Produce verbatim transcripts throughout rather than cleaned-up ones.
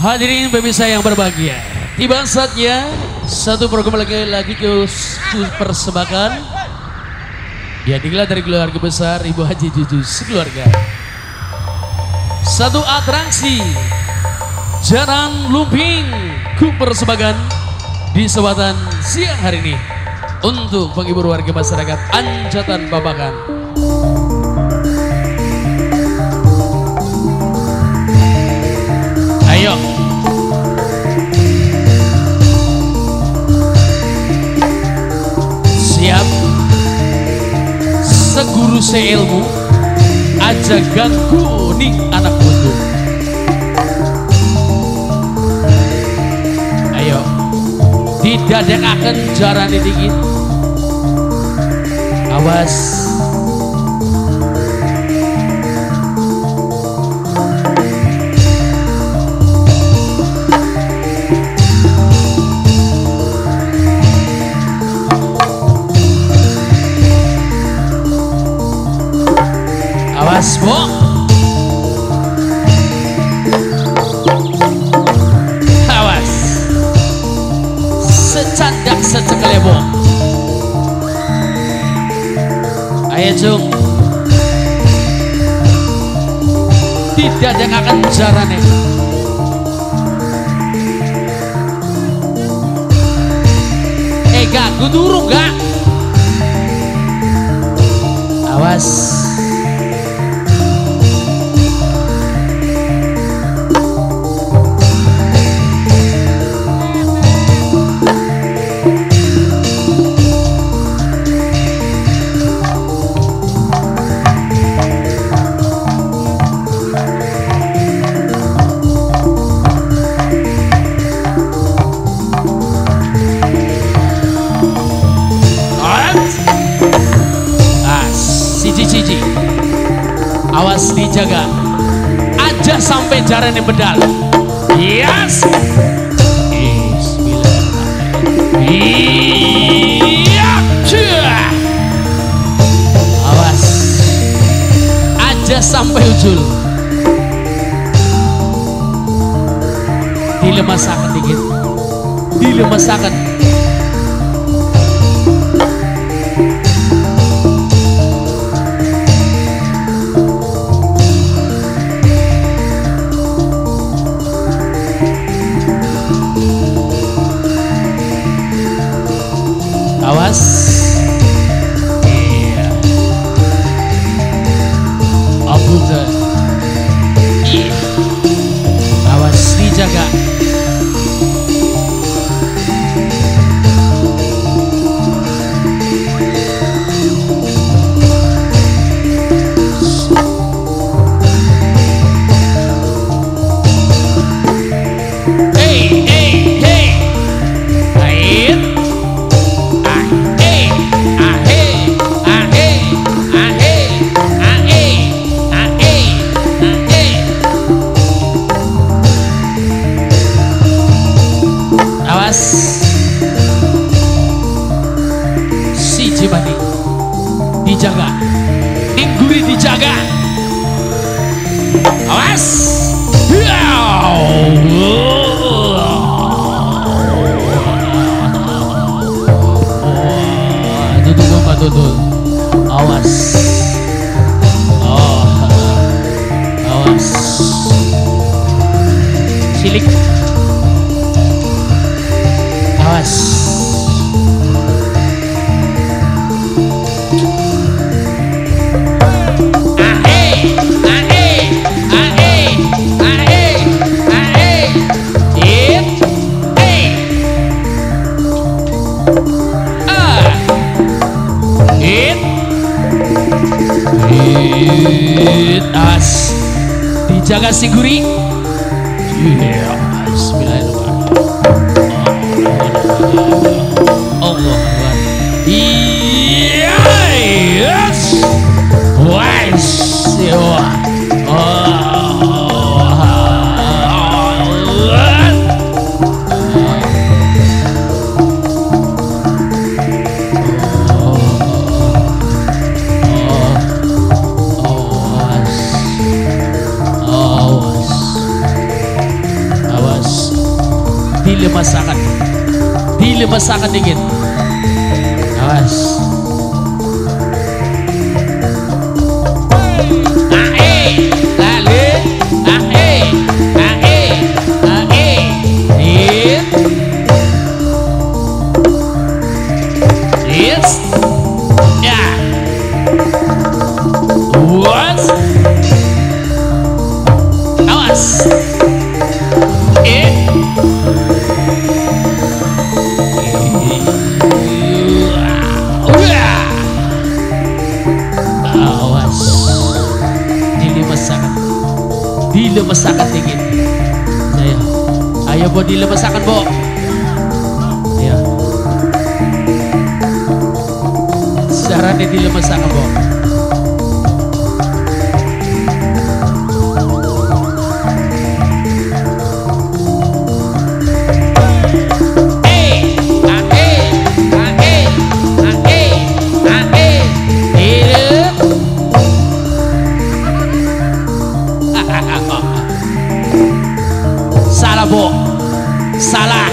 Hadirin pemirsa yang berbahagia, tiba saatnya satu program lagi lagi ke persembahan. Dihadirkan dari keluarga besar Ibu Haji Juju sekeluarga. Satu atraksi Jarana Lumping ku persembahan di kesempatan siang hari ini untuk penghibur warga masyarakat Anjatan Babakan. Ayo siap seguru seilmu aja ganggu nih anak buntu. Ayo didadekaken jarane dikit, awas. Asbok awas secandak secekelebok. Ayo jung tidak yang akan jarane. Eh gak gue turun gak, awas. Awas dijaga aja sampai jarane bedal. Yes. Awas aja sampai ujul. Dilemasakan dikit. Dilemasakan. Awas, iya, abudah, iya, awas dijaga, hey, hey, hey, air. Si Jibani dijaga, Ningguri dijaga, awas. Tutup buka tutup, awas, oh, awas, silik. Awas, ae, ae, ae, ae, ae, it, ae, ah, it, it, awas, dijaga si guri, yeah, bismillahirrahmanirrahim. Allah iya yes wes siwa Allah awas awas awas dilepas sangat, dilepas sangat dingin. Awas. Dilepasakan dikit. Ayo, ayo bo, dilepasakan bo. Ya. Caranya dilepasakan bo. Salah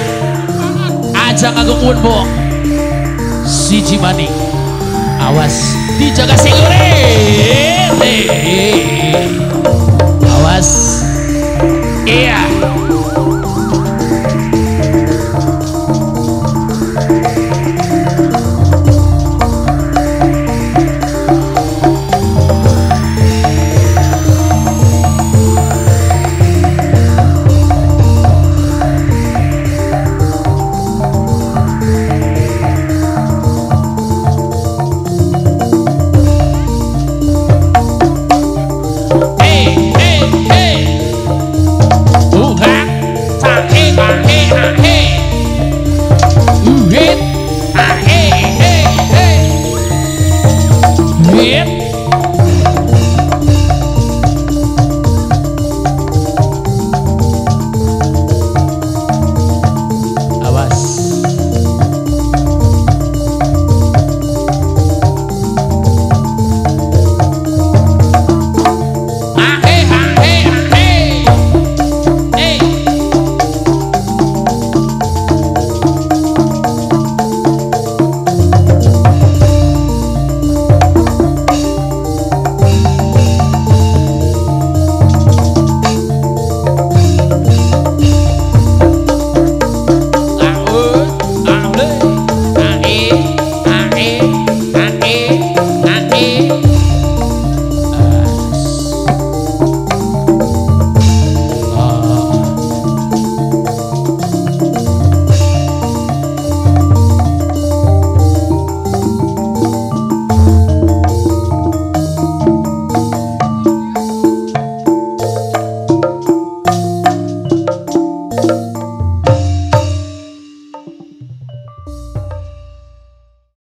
ajak aku pun bo si Cimani, awas dijaga singore.